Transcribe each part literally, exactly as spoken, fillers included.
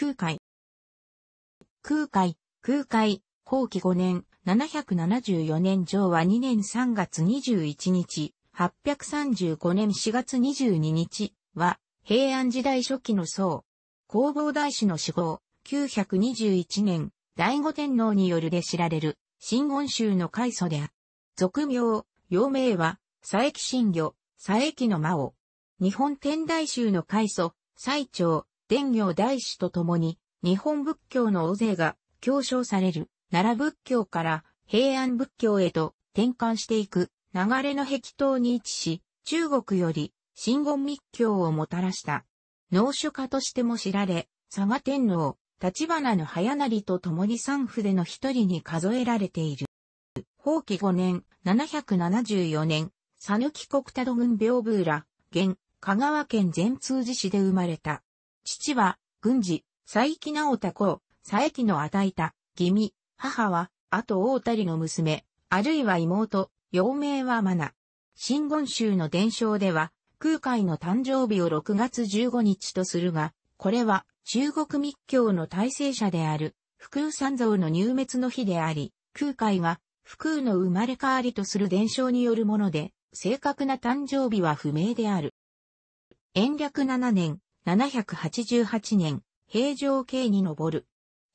空海。空海、空海、後期ごねん、ななひゃくななじゅうよねん昭和にねんさんがつにじゅういちにち、はっぴゃくさんじゅうごねんしがつにじゅうににちは、平安時代初期の僧。弘法大師の死後、きゅうひゃくにじゅういちねん、醍醐天皇によるで知られる、真言宗の開祖である。俗名、幼名は、佐伯真如、佐伯の魔王。日本天台宗の開祖、最澄、伝如大師と共に、日本仏教の大勢が、教承される、奈良仏教から平安仏教へと転換していく、流れの壁頭に位置し、中国より、真言密教をもたらした。農書家としても知られ、嵯峨天皇、橘の早成と共に三父での一人に数えられている。宝亀ごねん、ななひゃくななじゅうよねん、佐貫国多度郡屏風浦、現、香川県善通寺市で生まれた。父は、郡司、佐伯直太公、佐伯の与えた、義美、母は、あと大谷の娘、あるいは妹、幼名はマナ。真言宗の伝承では、空海の誕生日をろくがつじゅうごにちとするが、これは中国密教の大成者である、福空三蔵の入滅の日であり、空海が福空の生まれ変わりとする伝承によるもので、正確な誕生日は不明である。延暦しちねん、ななひゃくはちじゅうはちねん、平城京に上る。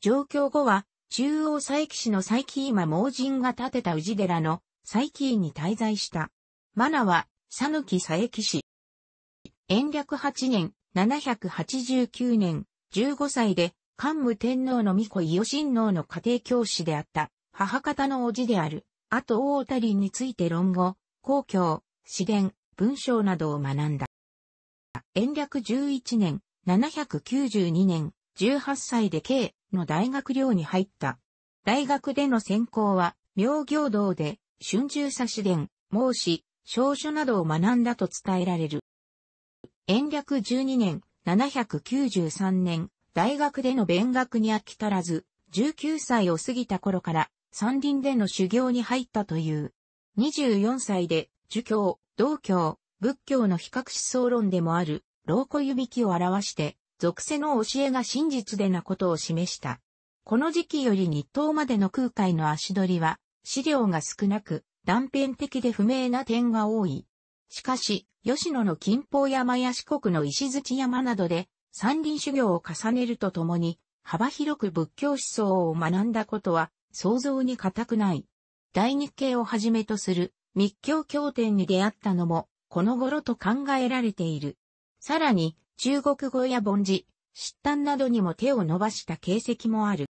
上京後は、中央佐伯市の佐伯今盲人が建てた氏寺の佐伯に滞在した。マナは、佐貫佐伯氏。延暦はちねん、ななひゃくはちじゅうきゅうねん、じゅうごさいで、桓武天皇の皇子伊予親王の家庭教師であった、母方の叔父である、あと大谷について論語、公卿、詩伝、文章などを学んだ。延暦じゅういちねん、ななひゃくきゅうじゅうにねん、じゅうはっさいで慶の大学寮に入った。大学での専攻は、妙行道で、春秋左詩伝、孟子、小書などを学んだと伝えられる。延暦じゅうにねん、ななひゃくきゅうじゅうさんねん、大学での勉学に飽き足らず、じゅうきゅうさいを過ぎた頃から、山林での修行に入ったという。にじゅうよんさいで、儒教、道教、仏教の比較思想論でもある、老子湯引を表して、俗世の教えが真実でなことを示した。この時期より日東までの空海の足取りは、資料が少なく、断片的で不明な点が多い。しかし、吉野の金峰山や四国の石鎚山などで山林修行を重ねるとともに幅広く仏教思想を学んだことは想像に難くない。大日経をはじめとする密教経典に出会ったのもこの頃と考えられている。さらに中国語や梵字、漆澹などにも手を伸ばした形跡もある。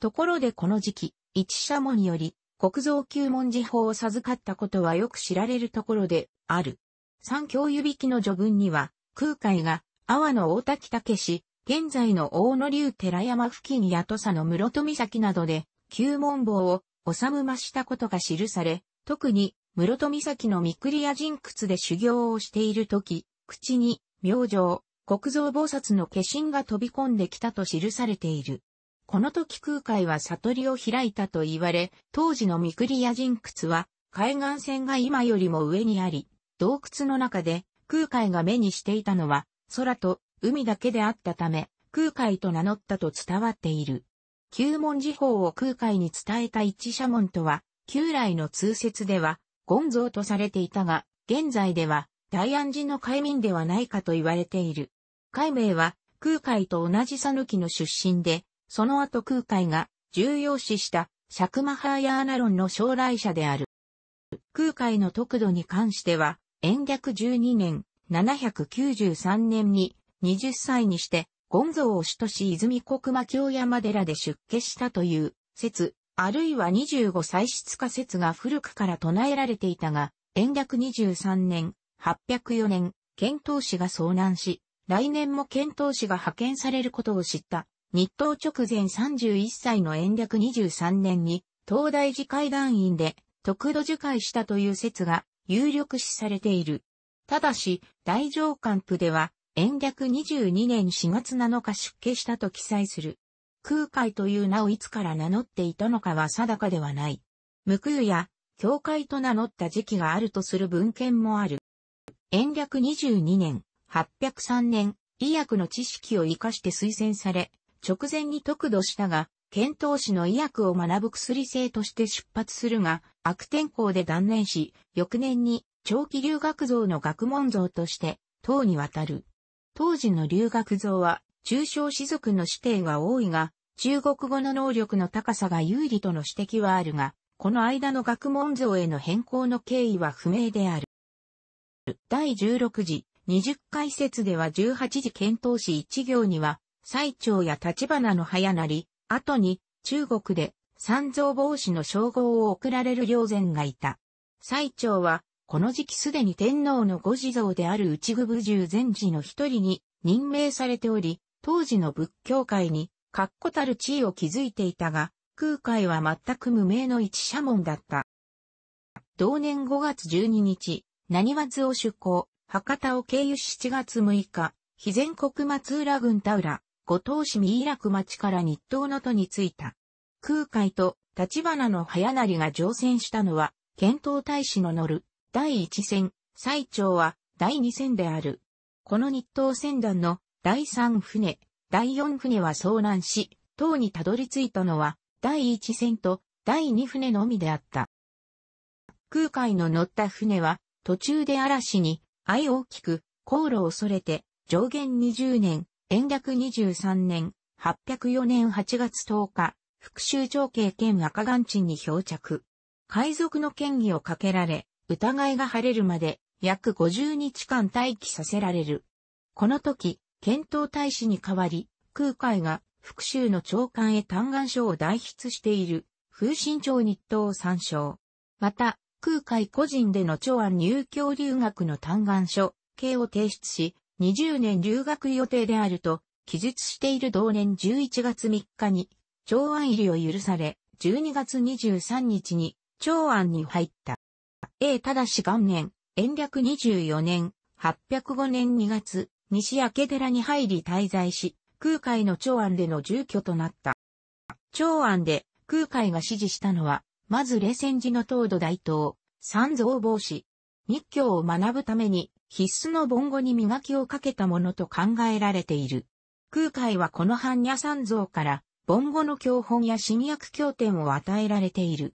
ところでこの時期、一社門より国蔵九文字法を授かったことはよく知られるところである。三教湯引の序文には、空海が、阿波の大滝武氏、現在の大野流寺山付近や土佐の室戸岬などで、九門棒を、修むましたことが記され、特に、室戸岬の御厨神窟で修行をしているとき、口に、明星、国蔵菩薩の化身が飛び込んできたと記されている。この時空海は悟りを開いたと言われ、当時の御厨神窟は、海岸線が今よりも上にあり、洞窟の中で空海が目にしていたのは空と海だけであったため空海と名乗ったと伝わっている。九文字法を空海に伝えた一社門とは旧来の通説では権蔵とされていたが、現在では大安寺の戒名ではないかと言われている。戒名は空海と同じ讃岐の出身で、その後空海が重要視した釈マハーヤーナ論の将来者である。空海の得度に関しては、延暦じゅうにねん、ななひゃくきゅうじゅうさんねんに、はたちにして、権蔵を主とし泉国魔京山寺で出家したという説、あるいはにじゅうごさい出家説が古くから唱えられていたが、延暦にじゅうさんねん、はっぴゃくよねん、遣唐使が遭難し、来年も遣唐使が派遣されることを知った、日東直前さんじゅういっさいの延暦にじゅうさんねんに、東大寺会団員で、得度受戒したという説が、有力視されている。ただし、大乗観譜では、延暦にじゅうにねんしがつなのか出家したと記載する。空海という名をいつから名乗っていたのかは定かではない。無空や、教会と名乗った時期があるとする文献もある。延暦にじゅうにねん、はっぴゃくさんねん、医薬の知識を活かして推薦され、直前に得度したが、遣唐使の医薬を学ぶ薬生として出発するが、悪天候で断念し、翌年に長期留学僧の学問僧として、唐に渡る。当時の留学僧は、中小士族の子弟が多いが、中国語の能力の高さが有利との指摘はあるが、この間の学問僧への変更の経緯は不明である。だいじゅうろく次、にじゅっかい説ではじゅうはち次遣唐使いち行には、最澄や立花の早なり、後に中国で三蔵法師の称号を贈られる良然がいた。最澄は、この時期すでに天皇のご子像である内具部十禅師の一人に任命されており、当時の仏教界に確固たる地位を築いていたが、空海は全く無名の一社門だった。同年ごがつじゅうににち、何月を出港、博多を経由ししちがつむいか、肥前国松浦郡田浦、五島市三井楽町から日東の都に着いた。空海と立花の早成が乗船したのは、遣唐大使の乗るだいいち船、最澄はだいに船である。この日東船団のだいさん船、だいよん船は遭難し、唐にたどり着いたのは、だいいち船とだいに船のみであった。空海の乗った船は、途中で嵐に、相大きく、航路をそれて、上元にじゅうねん、延暦にじゅうさんねん、はっぴゃくよねんはちがつとおか、福州長慶県赤岩鎮に漂着。海賊の嫌疑をかけられ、疑いが晴れるまで、約ごじゅうにちかん待機させられる。この時、遣唐大使に代わり、空海が、福州の長官へ嘆願書を代筆している、風信帖日東を参照。また、空海個人での長安入教留学の嘆願書、系を提出し、にじゅうねん留学予定であると、記述している同年じゅういちがつみっかに、長安入りを許され、じゅうにがつにじゅうさんにちに、長安に入った。永正元年、延暦にじゅうよねん、はっぴゃくごねんにがつ、西明寺に入り滞在し、空海の長安での住居となった。長安で空海が支持したのは、まず霊泉寺の東土大塔、三蔵法師。密教を学ぶために必須の梵語に磨きをかけたものと考えられている。空海はこの般若三蔵から、梵語の教本や新訳経典を与えられている。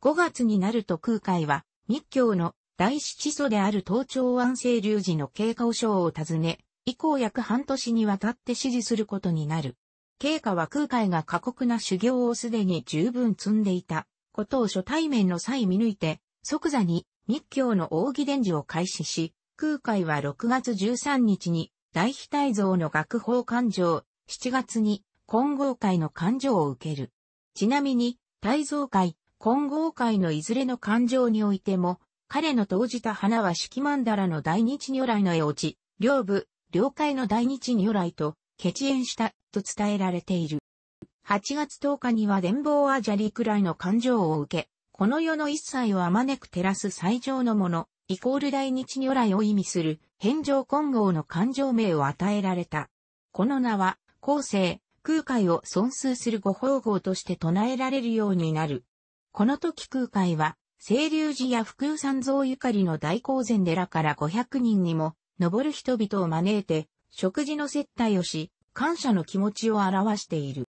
ごがつになると空海は、密教の第七祖である東長安青龍寺の慶嘉和尚を訪ね、以降約半年にわたって支持することになる。慶嘉は空海が過酷な修行をすでに十分積んでいたことを初対面の際見抜いて、即座に密教の扇伝授を開始し、空海はろくがつじゅうさんにちに大悲泰蔵の学法勧請、しちがつに金剛会の勧請を受ける。ちなみに、泰蔵会、金剛会のいずれの勧請においても、彼の投じた花は式曼荼羅の大日如来の絵落ち、両部、両界の大日如来と、結縁した、と伝えられている。はちがつとおかには伝法阿闍梨くらいの勧請を受け、この世の一切をあまねく照らす最上のもの、イコール大日如来を意味する、遍照金剛の勧請名を与えられた。この名は、後世、空海を尊崇する御法号として唱えられるようになる。この時空海は、青龍寺や福雨三蔵ゆかりの大興善寺からごひゃくにんにも、登る人々を招いて、食事の接待をし、感謝の気持ちを表している。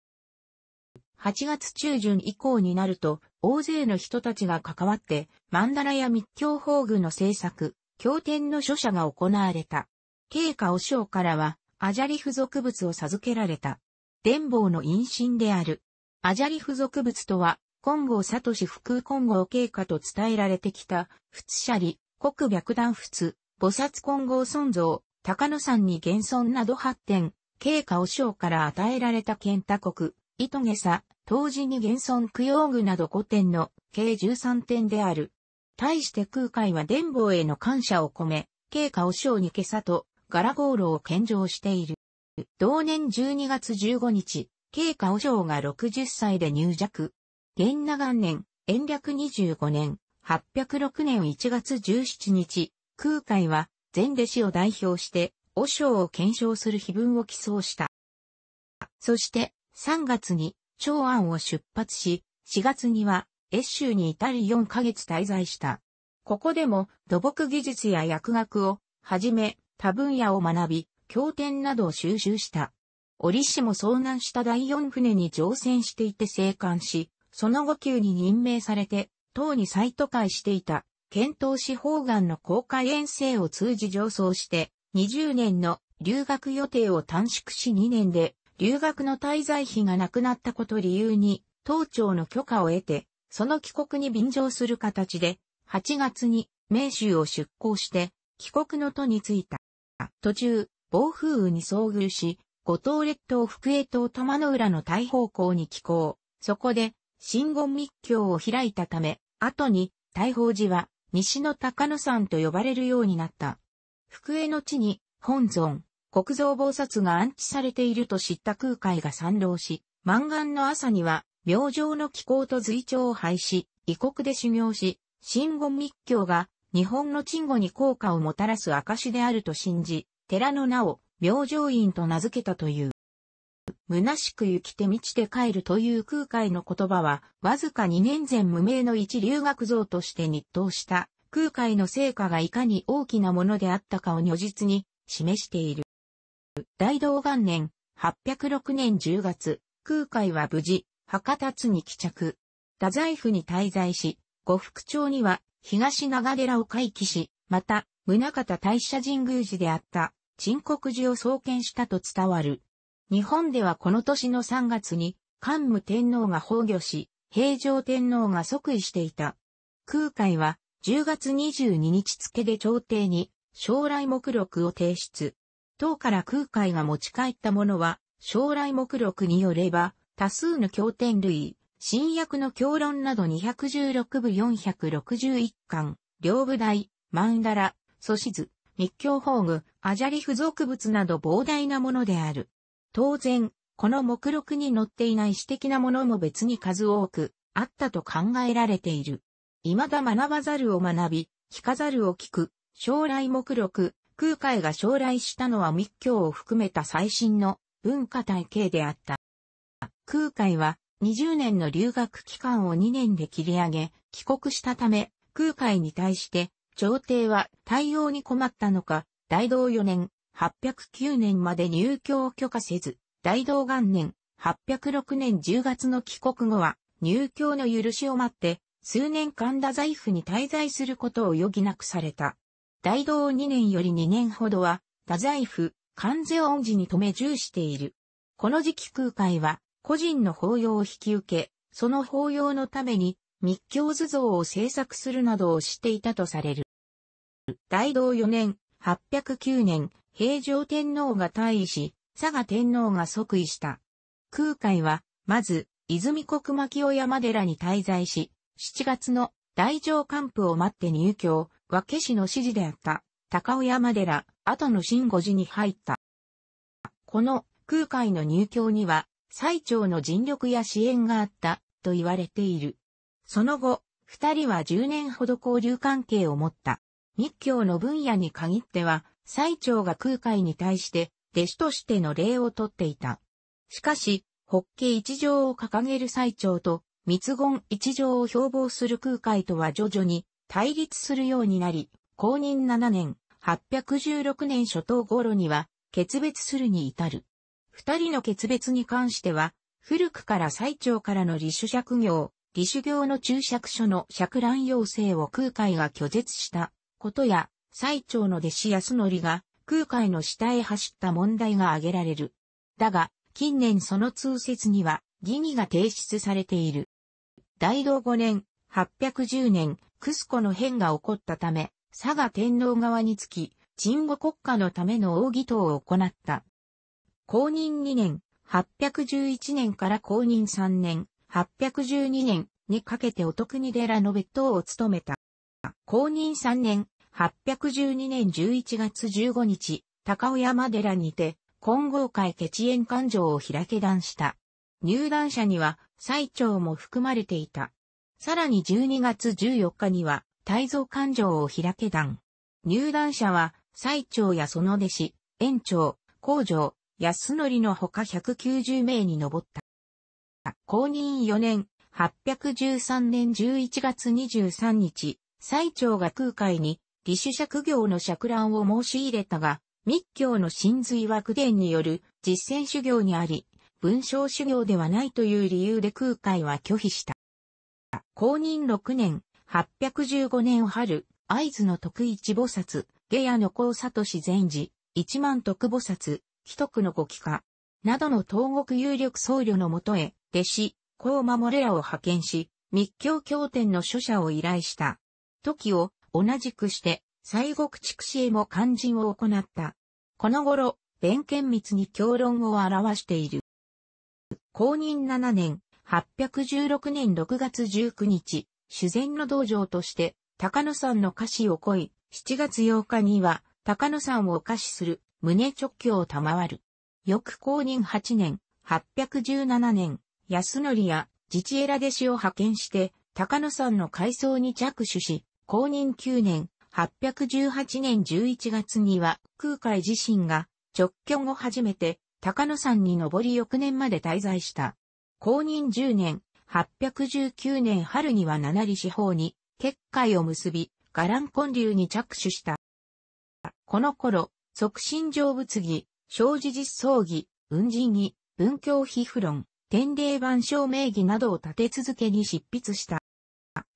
はちがつちゅうじゅん以降になると、大勢の人たちが関わって、曼荼羅や密教法具の制作、経典の書写が行われた。慶嘉和尚からは、阿闍梨付属物を授けられた。伝法の隠身である。阿闍梨付属物とは、金剛智福空金剛慶嘉と伝えられてきた、仏舎利、国白檀仏。菩薩金剛尊像、高野山に現存などはってん、慶嘉和尚から与えられた賢太国、糸袈裟、東寺に現存供養具などごてんの計じゅうさんてんである。対して空海は伝法への感謝を込め、慶嘉和尚に袈裟と柄香炉を献上している。同年じゅうにがつじゅうごにち、慶嘉和尚がろくじゅっさいで入寂。元和元年、延暦にじゅうごねん、はっぴゃくろくねんいちがつじゅうしちにち、空海は全弟子を代表して和尚を顕彰する碑文を寄贈した。そしてさんがつに長安を出発し、しがつには越州に至りよんかげつ滞在した。ここでも土木技術や薬学をはじめ他分野を学び、経典などを収集した。折しも遭難しただいよん船に乗船していて生還し、その後級に任命されて、唐に再渡海していた、遣唐使方願の航海遠征を通じ上奏して、にじゅうねんの留学予定を短縮しにねんで、留学の滞在費がなくなったことを理由に、唐庁の許可を得て、その帰国に便乗する形で、はちがつに明州を出港して、帰国の途に着いた。途中、暴風雨に遭遇し、五島列島福江島玉の浦の大方向に寄港。そこで、真言密教を開いたため、後に、大宝寺は、西の高野山と呼ばれるようになった。福江の地に、本尊、国蔵菩薩が安置されていると知った空海が参籠し、満願の朝には、明星の気功と随調を廃し、異国で修行し、真言密教が、日本の鎮護に効果をもたらす証であると信じ、寺の名を、明星院と名付けたという。虚しく行きて満ちて帰るという空海の言葉は、わずかにねんぜん無名の一留学僧として日当した、空海の成果がいかに大きなものであったかを如実に示している。大同元年、はっぴゃくろくねんじゅうがつ、空海は無事、博多津に帰着。太宰府に滞在し、呉服町には東長寺を開基し、また、宗像大社神宮寺であった、陳谷寺を創建したと伝わる。日本ではこの年のさんがつに、桓武天皇が崩御し、平城天皇が即位していた。空海は、じゅうがつにじゅうににち付で朝廷に、将来目録を提出。唐から空海が持ち帰ったものは、将来目録によれば、多数の経典類、新訳の経論などにひゃくじゅうろくぶよんひゃくろくじゅういっかん、両部台、曼荼羅、蘇子図、密教法具、阿闍梨付属物など膨大なものである。当然、この目録に載っていない私的なものも別に数多くあったと考えられている。未だ学ばざるを学び、聞かざるを聞く、将来目録、空海が将来したのは密教を含めた最新の文化体系であった。空海はにじゅうねんの留学期間をにねんで切り上げ、帰国したため、空海に対して、朝廷は対応に困ったのか、だいどうよねん、はっぴゃくきゅうねんまで入教を許可せず、大同元年、はっぴゃくろくねんじゅうがつの帰国後は、入教の許しを待って、数年間太宰府に滞在することを余儀なくされた。だいどうにねんよりにねんほどは、太宰府、観世音寺に留め住している。この時期空海は、個人の法要を引き受け、その法要のために、密教図像を制作するなどをしていたとされる。だいどうよねん、はっぴゃくきゅうねん、平城天皇が退位し、嵯峨天皇が即位した。空海は、まず、泉国牧尾山寺に滞在し、しちがつの大乗還付を待って入教、和気氏の指示であった、高尾山寺、後の真護寺に入った。この空海の入教には、最澄の尽力や支援があった、と言われている。その後、二人はじゅうねんほど交流関係を持った。密教の分野に限っては、最澄が空海に対して、弟子としての礼をとっていた。しかし、法華一条を掲げる最澄と、密言一条を標榜する空海とは徐々に対立するようになり、公認ななねん、はっぴゃくじゅうろくねん初頭頃には、決別するに至る。二人の決別に関しては、古くから最澄からの利主釈行、利主行の注釈書の釈覧要請を空海が拒絶したことや、最澄の弟子安則が空海の下へ走った問題が挙げられる。だが、近年その通説には疑義が提出されている。だいどうごねん、はっぴゃくじゅうねん、クスコの変が起こったため、嵯峨天皇側につき、鎮護国家のための大祈祷を行った。公認にねん、はっぴゃくじゅういちねんから公認さんねん、はっぴゃくじゅうにねんにかけてお徳に寺の別当を務めた。公認さんねん、はっぴゃくじゅうにねんじゅういちがつじゅうごにち、高尾山寺にて、金剛会結縁勧請を開け壇した。入壇者には、最澄も含まれていた。さらにじゅうにがつじゅうよっかには、泰蔵勧請を開け壇。入壇者は、最澄やその弟子、円長、光浄、安則のほかひゃくきゅうじゅうめいに上った。公認よねん、はっぴゃくじゅうさんねんじゅういちがつにじゅうさんにち、最澄が空海に、利主釈行の釈覧を申し入れたが、密教の神髄は口伝による実践修行にあり、文章修行ではないという理由で空海は拒否した。弘仁ろくねん、はっぴゃくじゅうごねん春、会津の徳一菩薩、下野の高聡禅師、一万徳菩薩、既得の五鬼化、などの東国有力僧侶のもとへ、弟子、高守らを派遣し、密教経典の書写を依頼した。時を同じくして、西国筑紫へも勧進を行った。この頃、弁賢密に経論を表している。弘仁しちねん、はっぴゃくじゅうろくねんろくがつじゅうくにち、修禅の道場として、高野山の家師を請い、しちがつようかには、高野山を家師する、宗勅許を賜る。翌弘仁はちねん、はっぴゃくじゅうななねん、安典や自知寺弟子を派遣して、高野山の開創に着手し、弘仁きゅうねん、はっぴゃくじゅうはちねんじゅういちがつには、空海自身が、勅許後初めて、高野山に登り翌年まで滞在した。弘仁じゅうねん、はっぴゃくじゅうきゅうねん春には七里四方に、結界を結び、伽藍建立に着手した。この頃、即身成仏儀、生死実相儀、雲神儀、文教秘付論、天霊版称名儀などを立て続けに執筆した。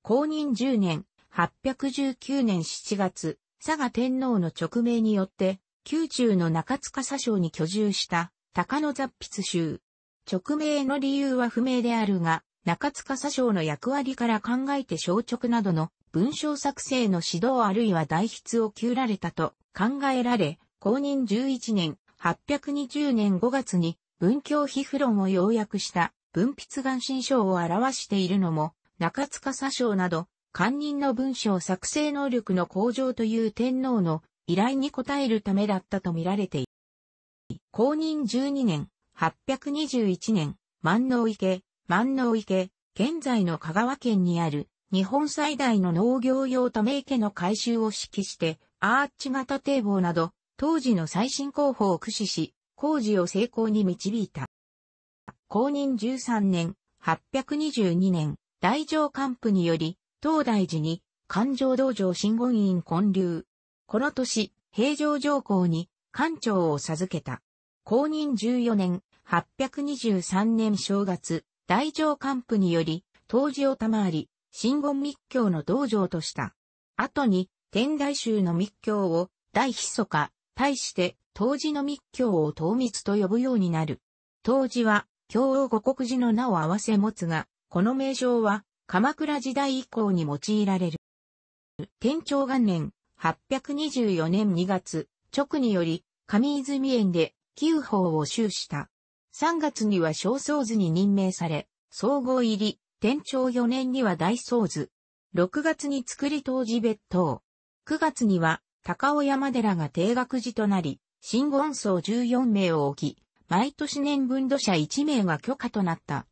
弘仁じゅうねん、はっぴゃくじゅうきゅうねんしちがつ、嵯峨天皇の勅命によって、宮中の中塚佐生に居住した、高野雑筆集。勅命の理由は不明であるが、中塚佐生の役割から考えて小勅などの文章作成の指導あるいは代筆を求られたと考えられ、弘仁じゅういちねん、はっぴゃくにじゅうねんごがつに文教秘付論を要約した文筆願心証を表しているのも、中塚佐生など、官人の文章作成能力の向上という天皇の依頼に応えるためだったと見られている。弘仁じゅうにねん、はっぴゃくにじゅういちねん、万能池、万能池、現在の香川県にある日本最大の農業用ため池の改修を指揮して、アーチ型堤防など、当時の最新工法を駆使し、工事を成功に導いた。弘仁じゅうさんねん、はっぴゃくにじゅうにねん、大乗官府により、東大寺に、勧請道場真言院建立。この年、平城上皇に、官庁を授けた。弘仁じゅうよねん、はっぴゃくにじゅうさんねん正月、大乗官府により、東寺を賜り、真言密教の道場とした。後に、天台宗の密教を、大密か、対して、東寺の密教を東密と呼ぶようになる。東寺は、京王護国寺の名を合わせ持つが、この名称は、鎌倉時代以降に用いられる。天正元年、はっぴゃくにじゅうよねんにがつ、勅により、上泉園で、久法を修した。さんがつには小僧図に任命され、総合入り、天正よねんには大僧図。ろくがつに造り東寺別当。くがつには、高尾山寺が定額寺となり、真言僧じゅうよんめいを置き、毎年年分土者いちめいが許可となった。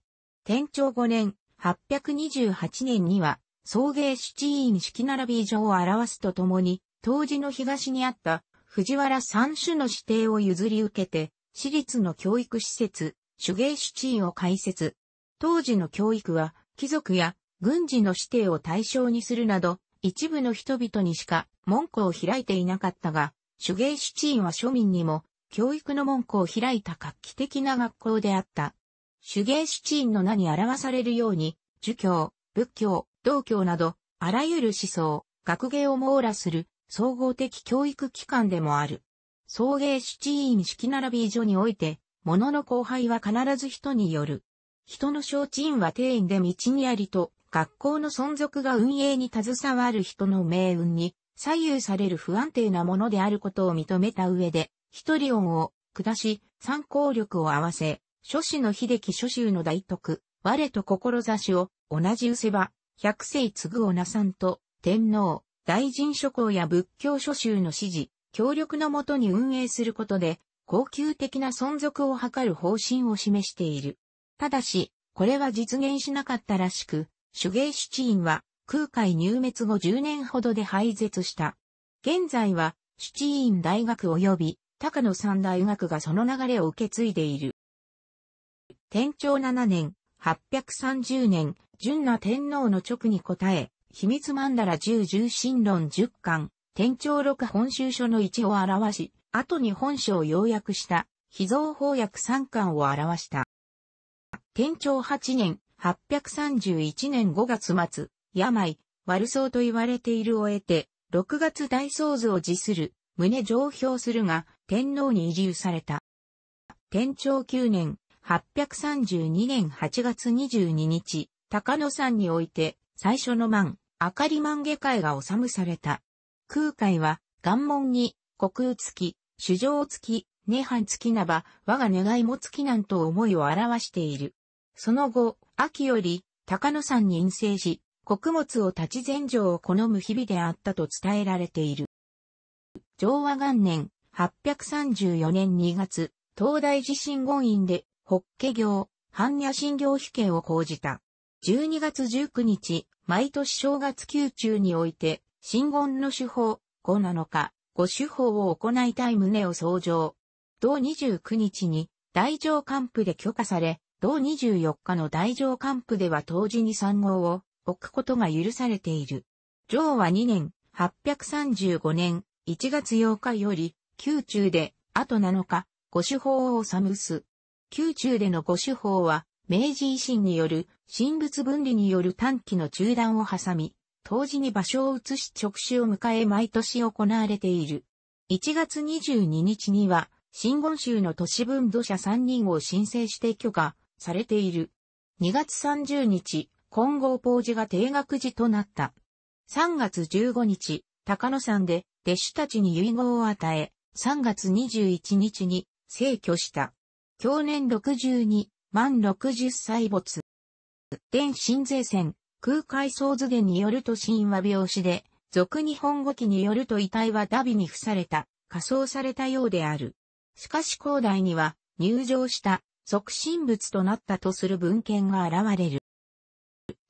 天正ごねん、はっぴゃくにじゅうはちねんには、送迎七院式並び以上を表すとともに、東寺の東にあった、藤原三種の指定を譲り受けて、私立の教育施設、手芸七院を開設。当時の教育は、貴族や軍事の指定を対象にするなど、一部の人々にしか門戸を開いていなかったが、手芸七院は庶民にも教育の門戸を開いた画期的な学校であった。手芸七院の名に表されるように、儒教、仏教、道教など、あらゆる思想、学芸を網羅する総合的教育機関でもある。送迎七院式並び所において、物の交配は必ず人による。人の承知院は定員で道にありと、学校の存続が運営に携わる人の命運に左右される不安定なものであることを認めた上で、一理音を下し、参考力を合わせ、諸子の秀樹諸宗の大徳、我と志を同じうせば、百世継ぐおなさんと、天皇、大臣諸公や仏教諸宗の指示、協力のもとに運営することで、恒久的な存続を図る方針を示している。ただし、これは実現しなかったらしく、手芸七院は空海入滅後じゅうねんほどで廃絶した。現在は七院大学及び高野山大学がその流れを受け継いでいる。天正しちねん、はっぴゃくさんじゅうねん、純那天皇の勅に応え、秘密曼荼羅十重心論十巻、天朝録本集書の一を表し、後に本書を要約した、秘蔵邦訳さんかんを表した。天長はちねん、はっぴゃくさんじゅういちねんごがつ末、病、悪僧と言われているを得て、ろくがつ大僧図を辞する、旨上表するが、天皇に遺留された。天長きゅうねん、はっぴゃくさんじゅうにねんはちがつにじゅうににち、高野山において、最初の万、あかり万華会が収むされた。空海は、願文に、虚空月、衆生月、涅槃月なば、我が願いも月なんと思いを表している。その後、秋より、高野山に隠棲し、穀物を立ち禅定を好む日々であったと伝えられている。昭和元年、はっぴゃくさんじゅうよねんにがつ、東大寺真言院で、法華経、般若心経秘経を講じた。じゅうにがつじゅうくにち、毎年正月宮中において、真言の手法、五七日、五手法を行いたい旨を奏上。同にじゅうくにちに、大乗還付で許可され、同にじゅうよっかの大乗還付では当時に三号を置くことが許されている。昭和にねん、はっぴゃくさんじゅうごねん、いちがつようかより、宮中で、あとなのか、五手法を修す。宮中での五手法は、明治維新による、神仏分離による短期の中断を挟み、当時に場所を移し勅使を迎え毎年行われている。いちがつにじゅうににちには、真言宗の都市分土者さんにんを申請して許可されている。にがつさんじゅうにち、金剛法寺が定額寺となった。さんがつじゅうごにち、高野山で弟子たちに遺言を与え、さんがつにじゅういちにちに逝去した。享年ろくじゅうに、満ろくじゅっさい没。伝心税線、空海僧図伝によると死因は病死で、俗日本語記によると遺体は荼毘に付された、火葬されたようである。しかし後代には、入定した、即身仏となったとする文献が現れる。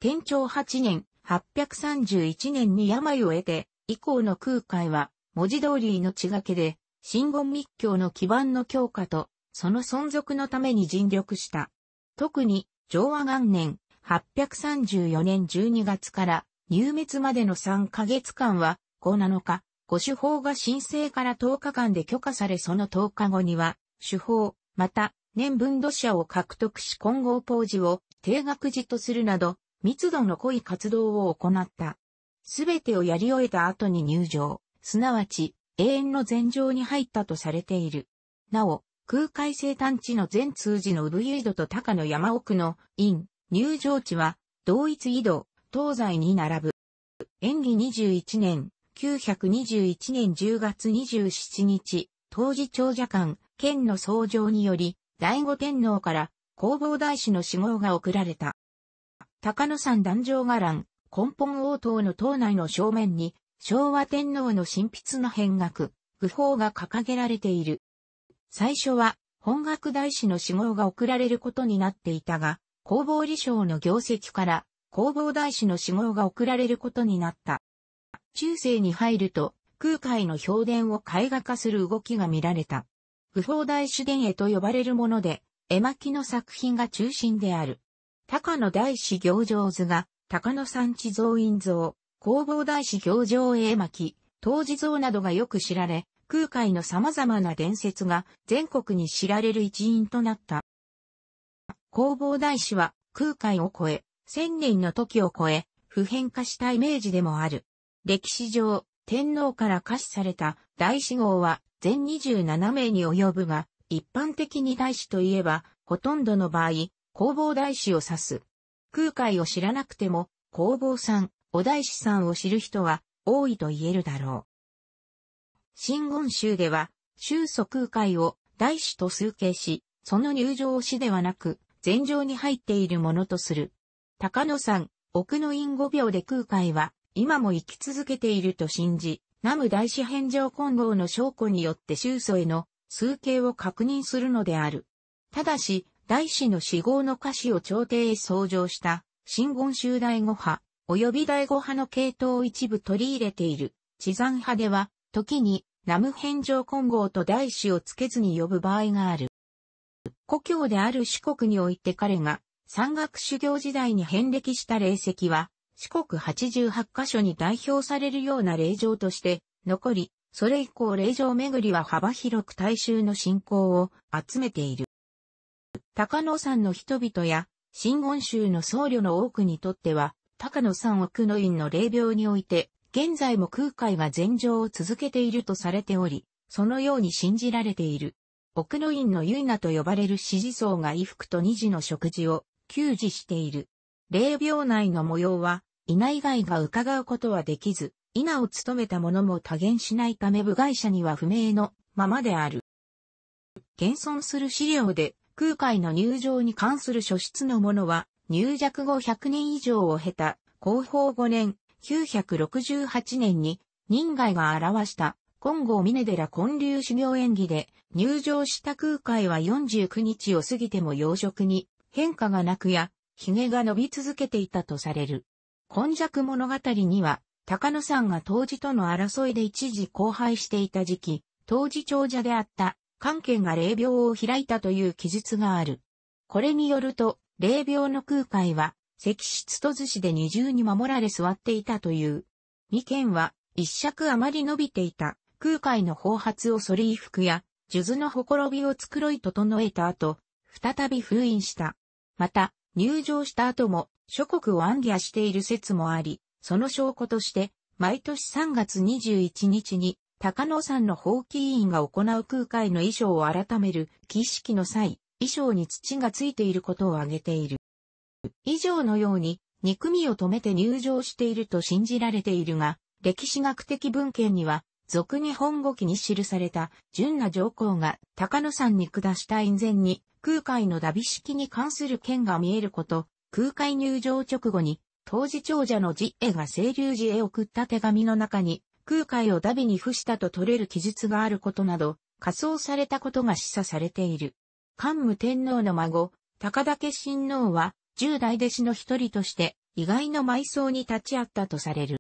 天長はちねん、はっぴゃくさんじゅういちねんに病を得て、以降の空海は、文字通り命がけで、真言密教の基盤の強化と、その存続のために尽力した。特に、昭和元年、はっぴゃくさんじゅうよねんじゅうにがつから入滅までのさんかげつかんは、五なのか、五手法が申請からとおかかんで許可されそのとおかごには、手法、また、年分土舎を獲得し金剛法寺を定額寺とするなど、密度の濃い活動を行った。すべてをやり終えた後に入定、すなわち、永遠の禅定に入ったとされている。なお、空海生誕地の善通寺の産湯戸と高野山奥の院、入定地は同一井戸、東西に並ぶ。延喜にじゅういちねん、きゅうひゃくにじゅういちねんじゅうがつにじゅうしちにち、当時長者間、県の奏上により、醍醐天皇から弘法大師の賜号が贈られた。高野山壇上伽藍、根本応答の塔内の正面に、昭和天皇の親筆の扁額、愚法が掲げられている。最初は、本覚大師の賜号が贈られることになっていたが、弘法利生の業績から、弘法大師の賜号が贈られることになった。中世に入ると、空海の評伝を絵画化する動きが見られた。愚法大師伝絵と呼ばれるもので、絵巻の作品が中心である。高野大師行定図が、高野山地蔵院像、弘法大師行定絵巻、東寺像などがよく知られ、空海の様々な伝説が全国に知られる一因となった。弘法大師は空海を超え、千年の時を超え、普遍化したイメージでもある。歴史上、天皇から下賜された大師号は全にじゅうななめいに及ぶが、一般的に大師といえば、ほとんどの場合、弘法大師を指す。空海を知らなくても、弘法さん、お大師さんを知る人は多いと言えるだろう。真言宗では、宗祖空海を大師と崇敬し、その入定を師ではなく、禅定に入っているものとする。高野山、奥の院御廟で空海は、今も生き続けていると信じ、南無大師遍照金剛の証拠によって宗祖への崇敬を確認するのである。ただし、大師の賜号の下賜を朝廷へ奏上した、真言宗第五派、及び第五派の系統を一部取り入れている、智山派では、時に、南無遍照金剛と大師をつけずに呼ぶ場合がある。故郷である四国において彼が、山岳修行時代に遍歴した霊石は、四国はちじゅうはちかしょに代表されるような霊場として、残り、それ以降霊場巡りは幅広く大衆の信仰を集めている。高野山の人々や、真言宗の僧侶の多くにとっては、高野山奥の院の霊廟において、現在も空海が禅譲を続けているとされており、そのように信じられている。奥の院の唯名と呼ばれる支持僧が衣服と二次の食事を給仕している。霊廟内の模様は、稲以外が伺うことはできず、稲を務めた者も多言しないため部外者には不明のままである。現存する資料で、空海の入場に関する書室のものは、入寂後ひゃくねん以上を経た、弘法ごねん、きゅうひゃくろくじゅうはちねんに、任外が表した、金剛峯寺建立修行演義で、入場した空海はよんじゅうくにちを過ぎても容色に変化がなくや、髭が伸び続けていたとされる。今昔物語には、高野山が当時との争いで一時荒廃していた時期、当時長者であった。関係が霊廟を開いたという記述がある。これによると、霊廟の空海は、石室と厨子で二重に守られ座っていたという。二件は、一尺余り伸びていた空海の宝髪を剃り衣服や、数珠のほころびを繕い整えた後、再び封印した。また、入場した後も、諸国を行脚している説もあり、その証拠として、毎年さんがつにじゅういちにちに、高野山の法規委員が行う空海の衣装を改める儀式の際、衣装に土がついていることを挙げている。以上のように、憎みを止めて入場していると信じられているが、歴史学的文献には、俗日本語記に記された、純那上皇が高野山に下した院宣に、空海の荼毘式に関する件が見えること、空海入場直後に、当時長者の慈永が青龍寺へ送った手紙の中に、空海を荼毘に付したと取れる記述があることなど、仮装されたことが示唆されている。桓武天皇の孫、高武親王は、十代弟子の一人として、意外の埋葬に立ち会ったとされる。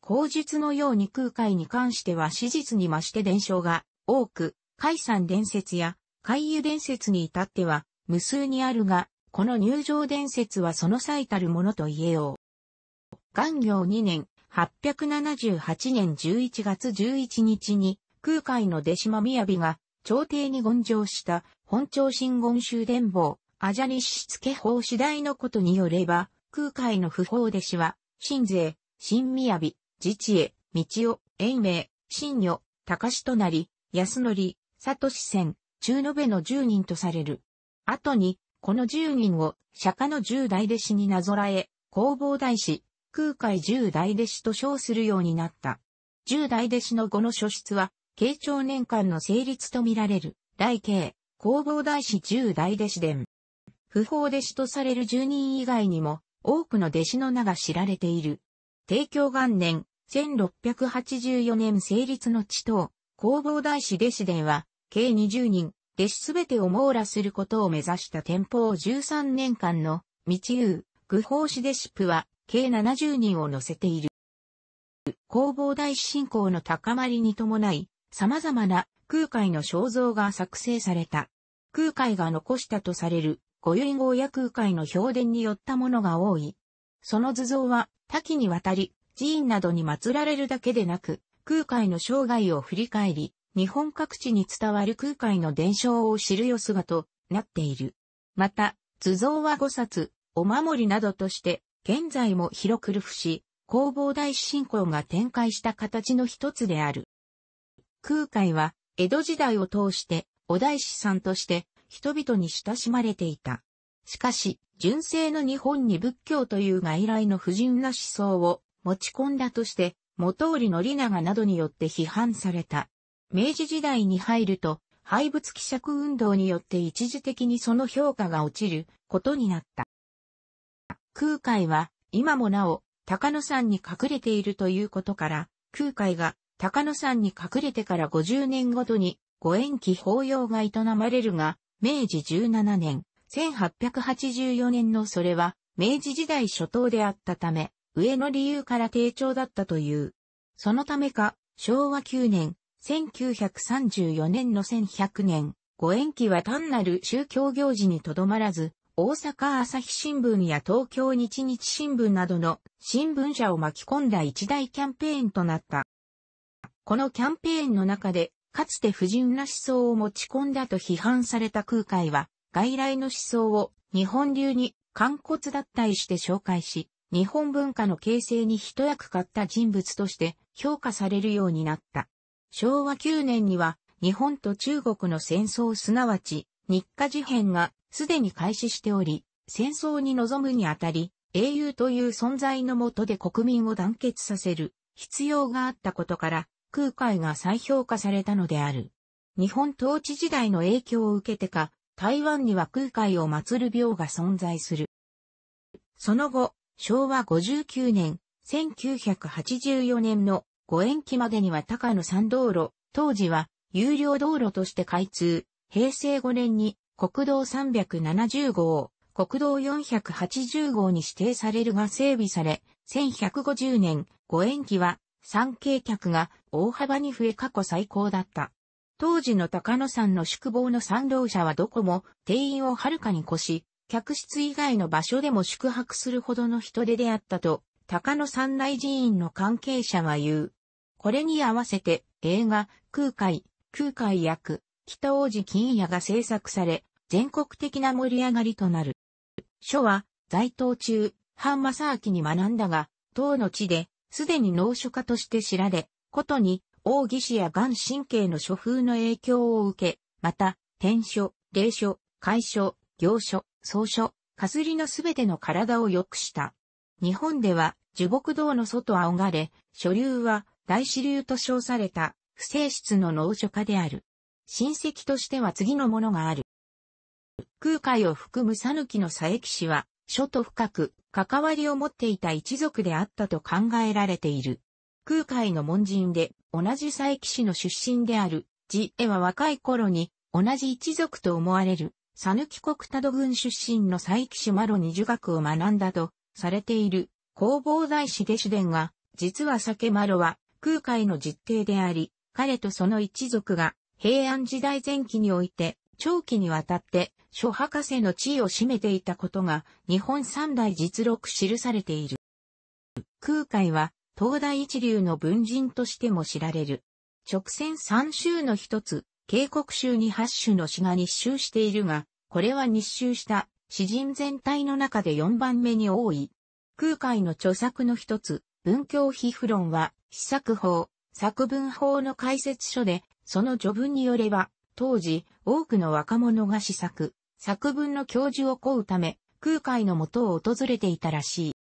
口述のように空海に関しては史実に増して伝承が多く、開山伝説や開湯伝説に至っては無数にあるが、この入場伝説はその最たるものと言えよう。元行にねん。はっぴゃくななじゅうはちねんじゅういちがつじゅういちにちに空海の弟子真備が朝廷に言上した本朝真言宗伝法阿闍梨支付法次第のことによれば空海の不法弟子は真税、真雅、慈知恵、道夫、永明、真如、高師となり、安典、智仙、中延べのじゅうにんとされる。後にこのじゅうにんを釈迦の十代弟子になぞらえ、弘法大師、空海十代弟子と称するようになった。十代弟子の後の書室は、慶長年間の成立とみられる、来慶、弘法大師十代弟子伝。不法弟子とされるじゅうにん以外にも、多くの弟子の名が知られている。貞享元年、せんろっぴゃくはちじゅうよねん成立の地等、弘法大師弟子伝は、計にじゅうにん、弟子すべてを網羅することを目指した天保じゅうさんねんかんの、道友、愚法師弟子譜は、計ななじゅうにんを乗せている。弘法大師信仰の高まりに伴い、様々な空海の肖像が作成された。空海が残したとされる、御遺号や空海の評伝によったものが多い。その図像は、多岐にわたり、寺院などに祀られるだけでなく、空海の生涯を振り返り、日本各地に伝わる空海の伝承を知るよすがとなっている。また、図像はごさつ、お守りなどとして、現在も広く流布し、弘法大師信仰が展開した形の一つである。空海は、江戸時代を通して、お大師さんとして、人々に親しまれていた。しかし、純正の日本に仏教という外来の不純な思想を持ち込んだとして、本居宣長などによって批判された。明治時代に入ると、廃仏毀釈運動によって一時的にその評価が落ちることになった。空海は今もなお高野山に隠れているということから、空海が高野山に隠れてからごじゅうねんごとにご縁起法要が営まれるが、明治じゅうななねん、せんはっぴゃくはちじゅうよねんのそれは明治時代初頭であったため、上の理由から低調だったという。そのためか、昭和きゅうねん、せんきゅうひゃくさんじゅうよねんのせんひゃくねん、ご縁起は単なる宗教行事にとどまらず、大阪朝日新聞や東京日日新聞などの新聞社を巻き込んだ一大キャンペーンとなった。このキャンペーンの中で、かつて不純な思想を持ち込んだと批判された空海は、外来の思想を日本流に完骨脱退して紹介し、日本文化の形成に一役買った人物として評価されるようになった。しょうわきゅうねんには、日本と中国の戦争すなわち、日華事変がすでに開始しており、戦争に臨むにあたり、英雄という存在の下で国民を団結させる必要があったことから、空海が再評価されたのである。日本統治時代の影響を受けてか、台湾には空海を祀る廟が存在する。その後、しょうわごじゅうきゅうねん、せんきゅうひゃくはちじゅうよねんのごえんきまでには高野山道路、当時は有料道路として開通、へいせいごねんに国道さんびゃくななじゅうごう、国道よんひゃくはちじゅうごうに指定されるが整備され、せんひゃくごじゅうねん、ごえんきは参詣客が大幅に増え過去最高だった。当時の高野山の宿坊の賛同者はどこも定員をはるかに越し、客室以外の場所でも宿泊するほどの人出であったと、高野山内寺院の関係者は言う。これに合わせて映画、空海、空海役、北大路欣也が制作され、全国的な盛り上がりとなる。書は、在唐中、範正明に学んだが、唐の地で、すでに農書家として知られ、ことに、王羲之や顔真の書風の影響を受け、また、篆書、隷書、楷書、行書、草書、かすりのすべての体を良くした。日本では、樹木道の外仰がれ、書流は、大師流と称された、不正室の農書家である。親戚としては次のものがある。空海を含む讃岐の佐伯氏は、書と深く関わりを持っていた一族であったと考えられている。空海の門人で、同じ佐伯氏の出身である、慈影は若い頃に、同じ一族と思われる、讃岐国多度郡出身の佐伯氏麻呂に儒学を学んだと、されている、弘法大師弟子伝が、実は酒麻呂は、空海の実弟であり、彼とその一族が、平安時代前期において、長期にわたって、諸博士の地位を占めていたことが、日本三大実録記されている。空海は、東大一流の文人としても知られる。直線三宗の一つ、渓谷宗に八首の詩が日集しているが、これは日集した詩人全体の中でよんばんめに多い。空海の著作の一つ、文教批譜論は、詩作法、作文法の解説書で、その序文によれば、当時、多くの若者が詩作、作文の教授を請うため、空海の元を訪れていたらしい。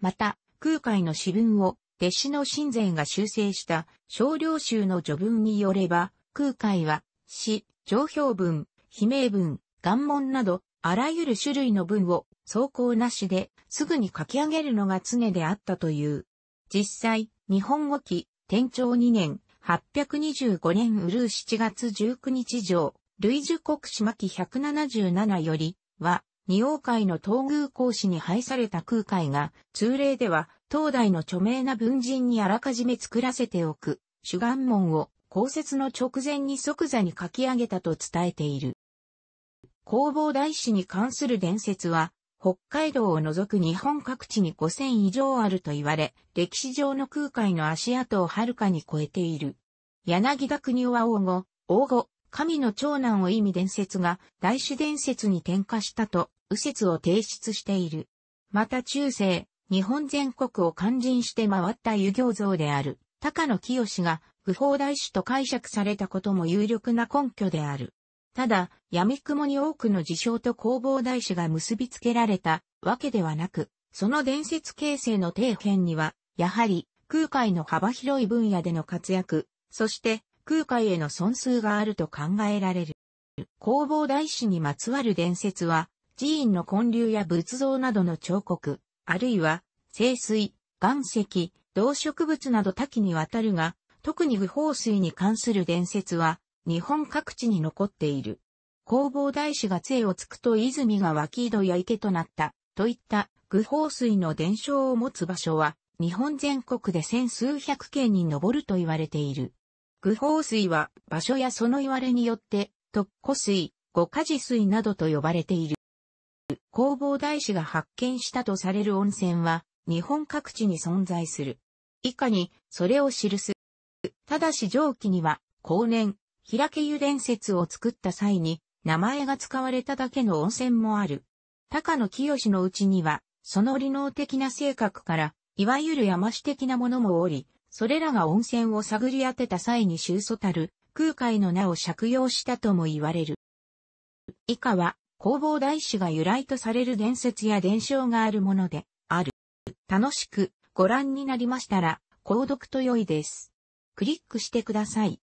また、空海の詩文を、弟子の親善が修正した、少量集の序文によれば、空海は、詩、上評文、碑銘文、願文など、あらゆる種類の文を、草稿なしで、すぐに書き上げるのが常であったという。実際、日本語記、天長にねん、はっぴゃくにじゅうごねんうるうしちがつじゅうくにち条、類儒国史巻ひゃくななじゅうななより、は、仁王会の東宮講師に配された空海が、通例では、当代の著名な文人にあらかじめ作らせておく、主願文を、公説の直前に即座に書き上げたと伝えている。弘法大師に関する伝説は、北海道を除く日本各地にごせんいじょうあると言われ、歴史上の空海の足跡をはるかに超えている。柳田国男は王後、王後、神の長男を意味伝説が大師伝説に転化したと、右説を提出している。また中世、日本全国を勧進して回った遊行像である、高野清が不法大師と解釈されたことも有力な根拠である。ただ、闇雲に多くの事象と弘法大師が結びつけられたわけではなく、その伝説形成の底辺には、やはり空海の幅広い分野での活躍、そして空海への尊崇があると考えられる。弘法大師にまつわる伝説は、寺院の建立や仏像などの彫刻、あるいは、聖水、岩石、動植物など多岐にわたるが、特に不法水に関する伝説は、日本各地に残っている。弘法大師が杖をつくと泉が湧き井戸や池となった、といった、具法水の伝承を持つ場所は、日本全国で千数百件に上ると言われている。具法水は、場所やその言われによって、特湖水、五ヶ寺水などと呼ばれている。弘法大師が発見したとされる温泉は、日本各地に存在する。以下に、それを記す。ただし上記には、後年、平家湯伝説を作った際に、名前が使われただけの温泉もある。高野清のうちには、その理能的な性格から、いわゆる山師的なものもおり、それらが温泉を探り当てた際に宗祖たる、空海の名を借用したとも言われる。以下は、弘法大師が由来とされる伝説や伝承があるもので、ある。楽しくご覧になりましたら、購読と良いです。クリックしてください。